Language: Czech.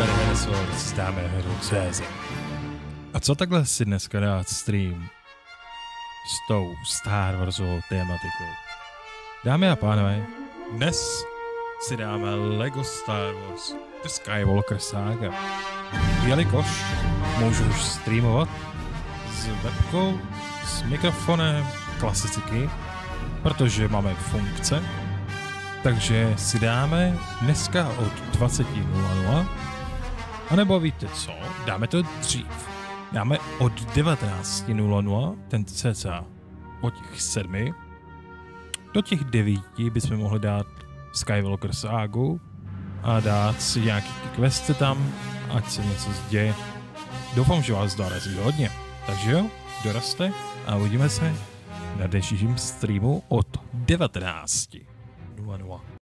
Tady Venezuels dáme hru CZ. A co takhle si dneska dát stream s tou Star Warsovou tématikou? Dámy a pánové, dnes si dáme LEGO Star Wars The Skywalker Saga. Jelikož můžu už streamovat s webkou, s mikrofonem, klasicky, protože máme funkce, takže si dáme dneska od 20:00, anebo víte co, dáme to dřív. Dáme od 19:00, ten cca od těch 7, do těch 9 bychom mohli dát Skywalker Ságu a dát si nějaké questy tam, ať se něco děje. Doufám, že vás dorazí hodně. Takže jo, dorazte a uvidíme se na dnešním streamu od 19:00.